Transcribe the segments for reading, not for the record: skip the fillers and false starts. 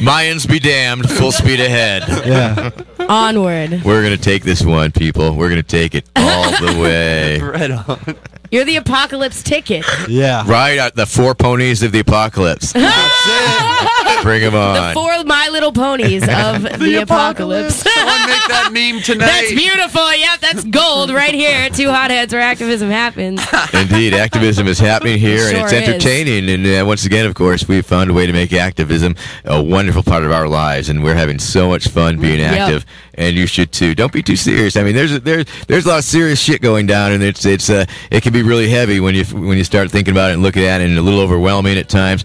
Mayans be damned. Full speed ahead. Yeah. Onward. We're going to take this one, people. We're going to take it all the way. Right on. You're the apocalypse ticket. Yeah. Right. The four ponies of the apocalypse. That's it. Bring them on. The four My Little Ponies of the apocalypse. Someone make that meme tonight. That's beautiful. Yep, that's gold right here. Two Hotheads where activism happens. Indeed. Activism is happening here, sure, and it's entertaining. Is. And once again, of course, we've found a way to make activism a wonderful part of our lives, and we're having so much fun being active. Yep. And you should too. Don't be too serious. I mean, there's a lot of serious shit going down, and it can be really heavy when you start thinking about it and looking at it, and a little overwhelming at times.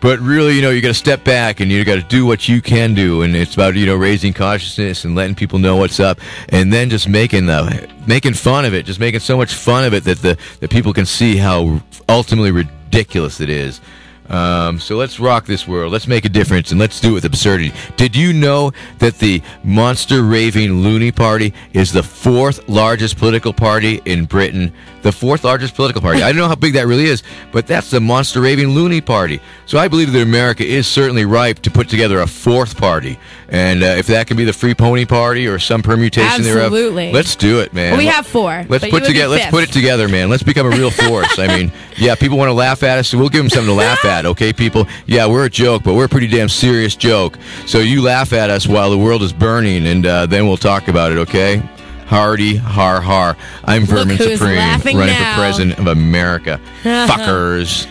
But really, you got to step back and you got to do what you can do, and it's about raising consciousness and letting people know what's up, and then just making fun of it, just making so much fun of it that the people can see how ultimately ridiculous it is. So let's rock this world. Let's make a difference, and let's do it with absurdity. Did you know that the Monster Raving Loony Party is the fourth largest political party in Britain? The fourth largest political party. I don't know how big that really is, but that's the Monster Raving Loony Party. So I believe that America is certainly ripe to put together a fourth party. And if that can be the Free Pony Party or some permutation thereof, let's do it, man. We have four. Let's put it together, man. Let's become a real force. I mean, yeah, people want to laugh at us, so we'll give them something to laugh at. Okay, people? Yeah, we're a joke, but we're a pretty damn serious joke. So you laugh at us while the world is burning, and then we'll talk about it, okay? Hardy, har, har. I'm Vermin Supreme, running for president of America. Fuckers.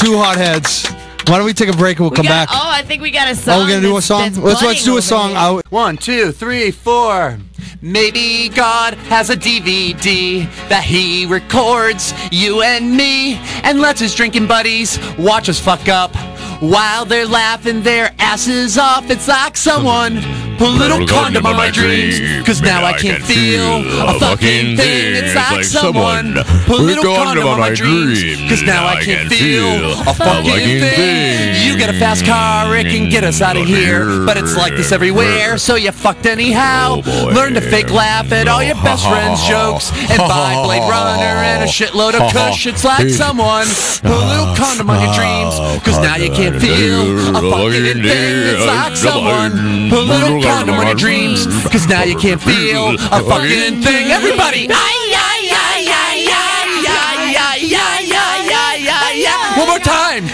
Two Hotheads. Why don't we take a break and we'll come back? Oh, I think we got a song. Oh, we're going to do a song? Let's do a song. One, two, three, four. Maybe God has a DVD that he records, you and me, and lets his drinking buddies watch us fuck up while they're laughing their asses off. It's like someone put a little condom on my dreams, cause now I can't feel a fucking thing. It's like someone put a little condom on my dreams, cause now I can't feel a fucking thing. You get a fast car, it can get us out of here, but it's like this everywhere, so you fucked anyhow. Learn to fake laugh at all your best friends' jokes, and buy Blade Runner and a shitload of kush. It's like someone put a little condom on your dreams, cause now you can't feel a fucking thing. It's like someone put a little condom on your dreams, cause now you can't feel a fucking thing. Everybody! One more time! Do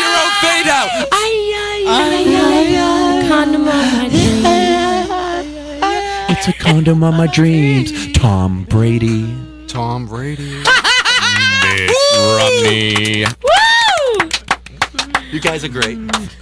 your own fade out! Condom on my dreams. It's a condom on my dreams. Tom Brady. Mitt Romney. You guys are great.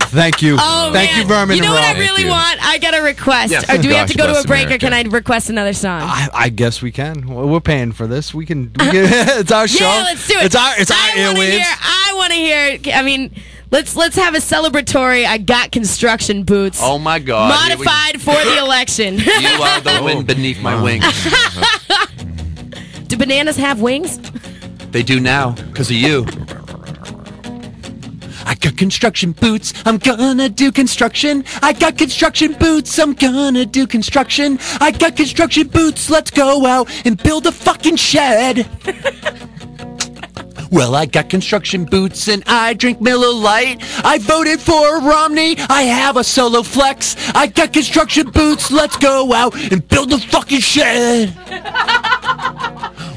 Thank you. Oh, thank you, Vermin. You know what I really want? I got a request. Yes. Or do we have to go to a break, or can I request another song? I guess we can. We're paying for this. We can it's our show. Yeah, let's do it. It's our earwaves. I want to hear. I mean, let's have a celebratory. I got construction boots. Oh my God! Modified for the election. You are the wind beneath my wings. Do bananas have wings? They do now, because of you. I got construction boots, I'm gonna do construction. I got construction boots, I'm gonna do construction. I got construction boots, let's go out and build a fucking shed. Well, I got construction boots and I drink Miller Lite. I voted for Romney, I have a solo flex. I got construction boots, let's go out and build a fucking shed.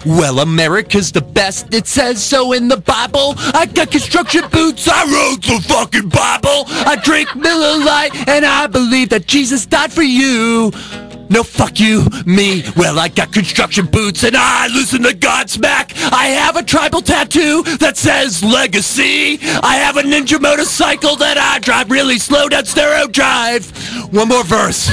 Well, America's the best, it says so in the Bible. I got construction boots, I wrote the fucking Bible. I drink Miller Lite, and I believe that Jesus died for you. No, fuck you, me. Well, I got construction boots, and I listen to Godsmack. I have a tribal tattoo that says legacy. I have a ninja motorcycle that I drive really slow down stereo drive. One more verse.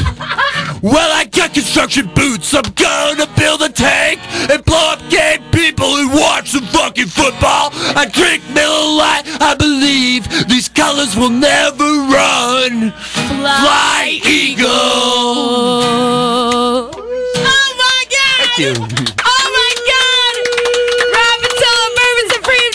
Well, I got construction boots, I'm gonna build a tank and blow up gay people who watch the fucking football. I drink Miller Lite, I believe these colors will never run. Fly, eagle. Oh my God! Thank you. Oh my God! Rob Potylo, Vermin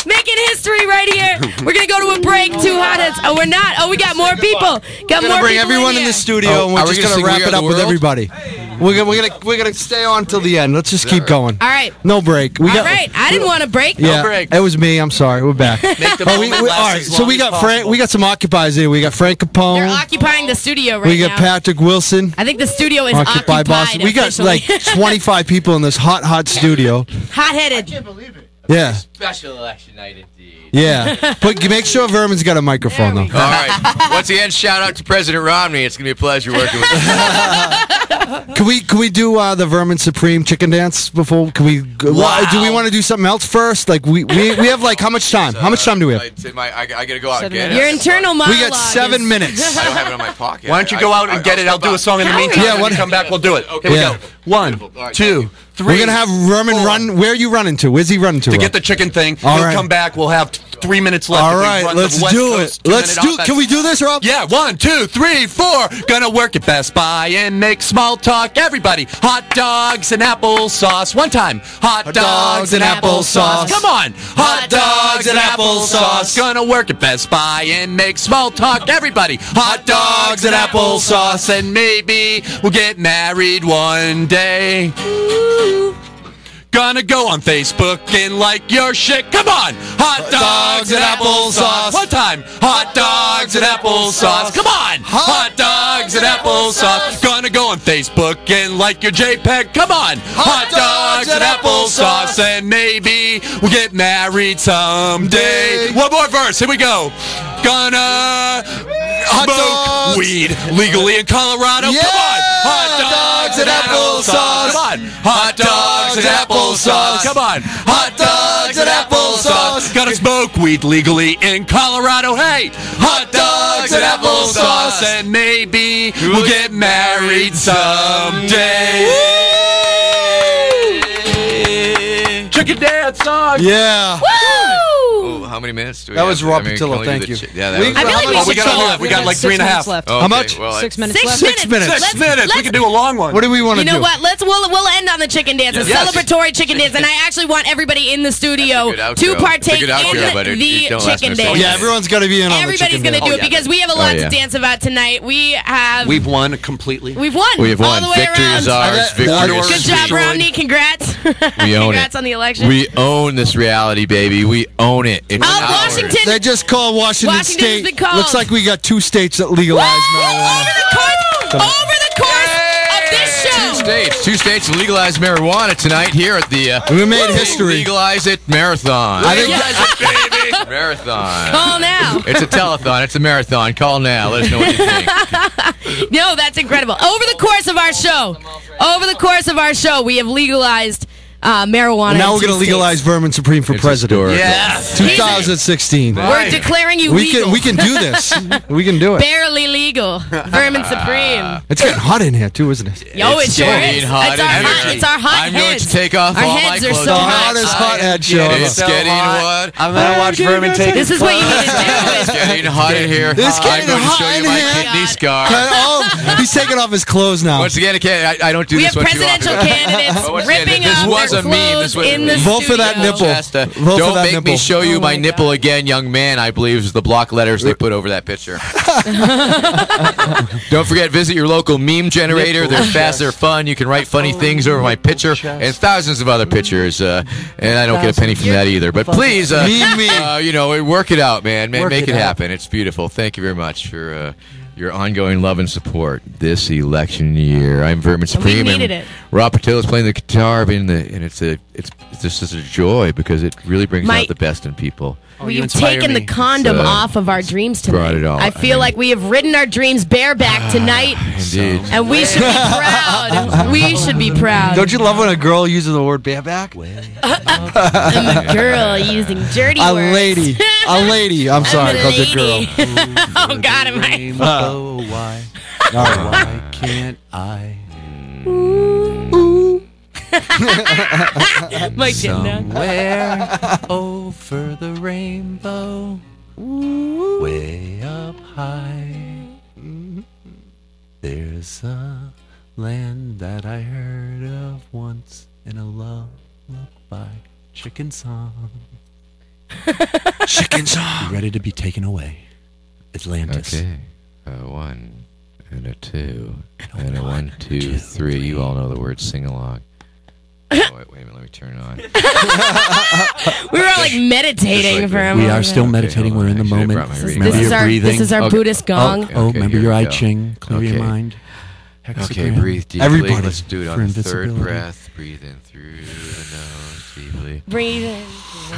Supreme 2012, making history right here. We're gonna go to a break. Two Hotheads. Oh, we're not. Oh, we got more people. Got more people. We're gonna bring everyone in the studio, and we're just gonna wrap it up with everybody. Hey. We're gonna stay on till the end. Let's just keep going. All right. No break. All right. I didn't want to break. Yeah, no break. It was me. I'm sorry. We're back. All right. So we got Frank. We got some occupiers here. We got Frank Capone. They're occupying the studio right now. We got Patrick Wilson. I think the studio is occupied. Boston. We got like 25 people in this hot studio. Hot-headed. I can't believe it. Yeah. Special election night indeed. Yeah. But make sure Vermin's got a microphone, though. All right. Once again, shout out to President Romney. It's going to be a pleasure working with you. Can we do the Vermin Supreme chicken dance before? Can we? Wow. Do we want to do something else first? Like we have like how much time? How much time do we have? I got to go out and get it. Your internal monologue. We got 7 minutes. I don't have it in my pocket. Why don't you go out and get it? I'll do a song in the meantime. Yeah. When you come back, we'll do it. Okay. Here we go. 1, 2, 3. We're going to have Vermin run. Where are you running to? Where's he running to? To get the chicken thing. All right. Come back. We'll have 3 minutes left. All right. Let's do it. Can we do this, Rob? Yeah. 1, 2, 3, 4. Gonna work at Best Buy and make small talk. Everybody. Hot dogs and applesauce. One time. Hot dogs and applesauce. Come on. Hot dogs and applesauce. Gonna work at Best Buy and make small talk. Everybody. Hot dogs and applesauce. And maybe we'll get married one day. Ooh. Gonna go on Facebook and like your shit. Come on! Hot dogs and applesauce. One time! Hot dogs and applesauce. Come on! Hot dogs and applesauce. Gonna go on Facebook and like your JPEG. Come on! Hot dogs and applesauce. And maybe we'll get married someday. One more verse. Here we go. Gonna smoke weed legally in Colorado. Yeah. Come on! Hot dogs and applesauce. Come on! Hot dogs and applesauce. Applesauce. Come on. Hot dogs and applesauce. Gotta smoke weed legally in Colorado. Hey, hot dogs and applesauce. And maybe we'll get married someday. Woo! Chicken dance song. Yeah. Woo! How many minutes do we have? That was Rob Potylo, thank you. We got like 3.5 left. How much? 6 minutes left. 6 minutes. 6 minutes. We can do a long one. What do we want to do? You know what? We'll end on the chicken dance, a celebratory chicken dance, and I actually want everybody in the studio to partake in the chicken dance. Yeah, everyone's got to be in on the chicken dance. Everybody's going to do it because we have a lot to dance about tonight. We've won completely. We've won. We have won. Victory is ours. Good job, Romney. Congrats. We own it. Congrats on the election. We own this reality, baby. We own it. Washington. They just called Washington State. Looks like we got 2 states that legalized marijuana. Over the course of this show. 2 states legalized marijuana tonight here at the we made history. Legalize it marathon. Legalize it, baby. Marathon. Call now. It's a telethon. It's a marathon. Call now. Let us know what you think. No, that's incredible. Over the course of our show, we have legalized marijuana. Well, now we're going to legalize Vermin Supreme for president. Yes. 2016. We're declaring you legal. We can do this. We can do it. Barely legal. Vermin Supreme. It's getting hot in here, too, isn't it? Yo, it sure is. It's our hot heads. I'm going to take off all my clothes. Our heads are so hot. The hottest hot head show. It's getting hot. I'm going to watch Vermin take this is what you need to do. It's getting hot in here. I'm going to show you my kidney scar. He's taking off his clothes now. Once again, I don't do this. We have presidential candidates ripping off. Vote for that nipple. Don't make me show you my nipple again, young man, I believe is the block letters they put over that picture. Don't forget, visit your local meme generator. They're fast, they're fun. You can write funny things over my picture and thousands of other pictures. And I don't get a penny from that either. But please, work it out, man. Make it happen. It's beautiful. Thank you very much for your ongoing love and support this election year. I'm Vermin Supreme. We needed it. Rob Potylo is playing the guitar, and it's just such a joy because it really brings out the best in people. We've taken the condom off of our dreams tonight. It all. I feel like we have ridden our dreams bareback tonight. Indeed. And we should be proud. We should be proud. Don't you love when a girl uses the word bareback? I'm a girl using dirty words. A lady. I'm sorry. I called you a girl. Oh, God, am I? Oh, why? Why can't I? Ooh. Mike somewhere over the rainbow, ooh, way up high, there's a land that I heard of once in a lullaby chicken song. Chicken song. Ready to be taken away. Atlantis. Okay. 1. and a two, and a 1, 2, 3. You all know the word sing-along. Oh, wait a minute, let me turn it on. We were all like meditating for a moment. We are still meditating. We're in the moment. This is our okay. Buddhist gong. Okay, remember your I Ching. Clear your mind. Hexagram. Okay, breathe deeply. Everybody, let's do it on the third breath. Breathe in through the nose deeply. Breathe in.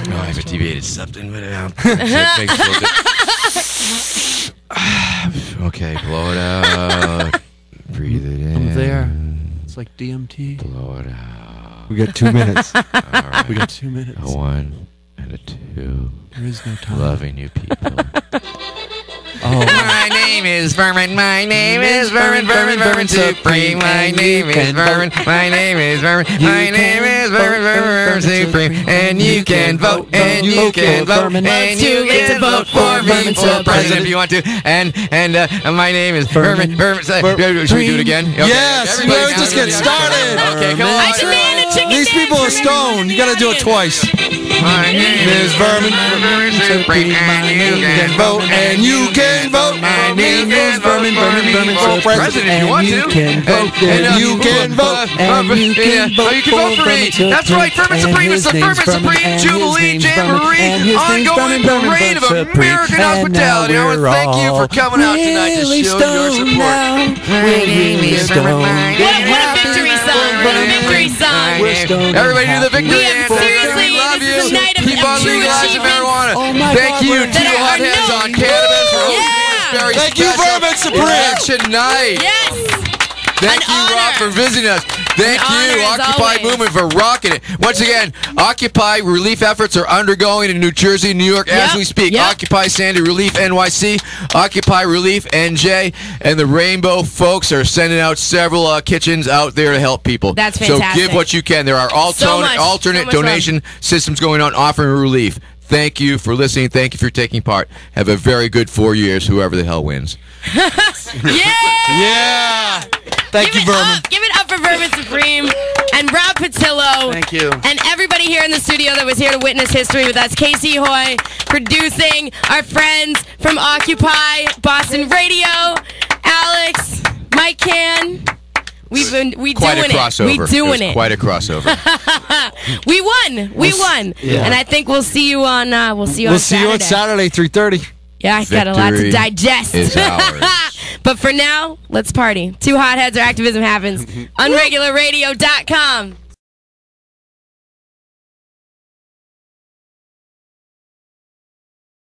No, I haven't deviated something, but okay, blow it out. Breathe it in. I'm there. It's like DMT. Blow it out. We got 2 minutes. All right. We got 2 minutes. A 1 and a 2. There is no time. Loving you people. Oh, my name is Vermin. My name is Vermin. Vermin Supreme. My name is Vermin. My name is Vermin. My name is Vermin. Vermin Supreme. And you can vote. And you can vote. And you can vote for me for president if you want to. And my name is Vermin. Vermin. Should we do it again? Okay. Yes. We always just get started. Okay, come on. I demand a chicken dance. These people are stoned. You got to do it twice. My name is Vermin. Vermin Supreme. And you can vote. And you can. Vote. My name is Vermin. Vermin for president. You want to? And you can vote. And you can vote. You can vote for me. That's right. Vermin Supreme is the Vermin Supreme Jubilee Jamboree, ongoing parade of American hospitality. I want to thank you for coming out tonight to show your support. My name is Vermin. What a victory song! What a victory song! Everybody do the victory dance. We love you. Keep on legalizing marijuana. Thank you, Two Hotheads on Cannabis. Very thank you, Vermin Supreme. Tonight. Yes. Thank you, Rob, for visiting us. Thank you, Occupy Movement, for rocking it. Once again, Occupy relief efforts are undergoing in New Jersey, New York as we speak. Occupy Sandy Relief NYC, Occupy Relief NJ, and the Rainbow folks are sending out several kitchens out there to help people. That's fantastic. So give what you can. There are alternate donation systems going on offering relief. Thank you for listening. Thank you for taking part. Have a very good 4 years, whoever the hell wins. Yeah! Yeah! Thank you, Vermin. Give it up for Vermin Supreme and Rob Potylo. Thank you. And everybody here in the studio that was here to witness history with us. Casey Hoy producing, our friends from Occupy Boston Radio, Alex, Mike Can. We're doing it. Quite a crossover. We won. Yeah. And I think we'll see you on Saturday. We'll see you on Saturday, 3:30. Yeah, I got a lot to digest. But for now, let's party. Two Hotheads, or activism happens. Unregularradio.com.